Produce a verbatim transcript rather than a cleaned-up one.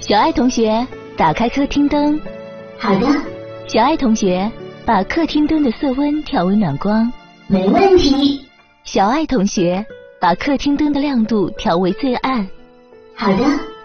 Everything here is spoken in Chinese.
小爱同学，打开客厅灯。好的。小爱同学，把客厅灯的色温调为暖光。没问题。小爱同学，把客厅灯的亮度调为最暗。好的。